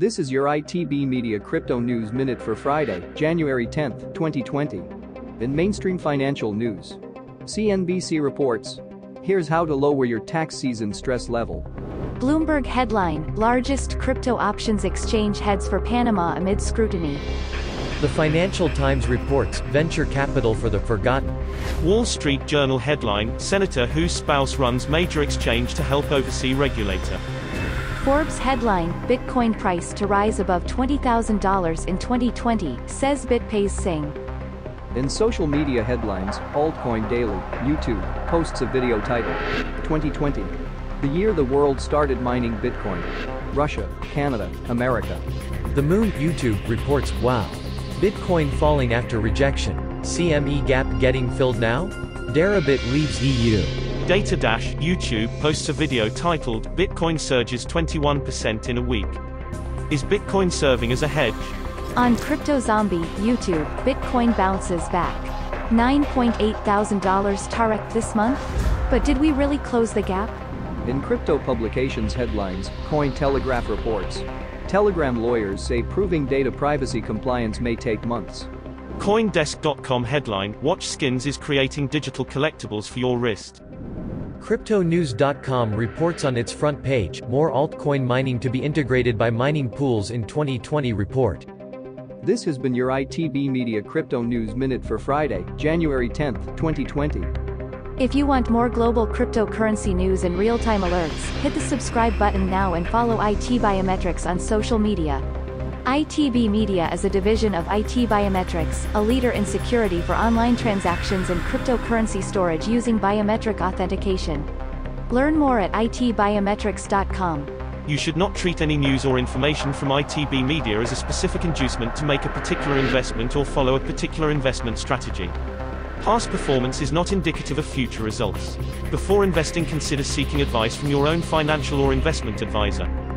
This is your ITB Media Crypto News Minute for Friday, January 10, 2020. In mainstream financial news, CNBC reports, here's how to lower your tax season stress level. Bloomberg headline, largest crypto options exchange heads for Panama amid scrutiny. The Financial Times reports, venture capital for the forgotten. Wall Street Journal headline, senator whose spouse runs major exchange to help oversee regulator. Forbes headline, Bitcoin price to rise above $20,000 in 2020, says Bit pays Singh. In social media headlines, Altcoin Daily, YouTube, posts a video titled, 2020, the year the world started mining Bitcoin. Russia, Canada, America. The Moon YouTube reports, wow. Bitcoin falling after rejection. CME gap getting filled now? Deribit leaves EU. DataDash YouTube posts a video titled, Bitcoin surges 21% in a week. Is Bitcoin serving as a hedge? On CryptoZombie YouTube, Bitcoin bounces back. $9,800 Tarek this month? But did we really close the gap? In crypto publications headlines, Cointelegraph reports, Telegram lawyers say proving data privacy compliance may take months. CoinDesk.com headline, Watch Skins is creating digital collectibles for your wrist. CryptoNews.com reports on its front page, more altcoin mining to be integrated by mining pools in 2020 report. This has been your ITB Media Crypto News Minute for Friday, January 10, 2020. If you want more global cryptocurrency news and real-time alerts, hit the subscribe button now and follow IT Biometrics on social media. ITB Media is a division of IT Biometrics, a leader in security for online transactions and cryptocurrency storage using biometric authentication. Learn more at itbiometrics.com. You should not treat any news or information from ITB Media as a specific inducement to make a particular investment or follow a particular investment strategy. Past performance is not indicative of future results. Before investing, consider seeking advice from your own financial or investment advisor.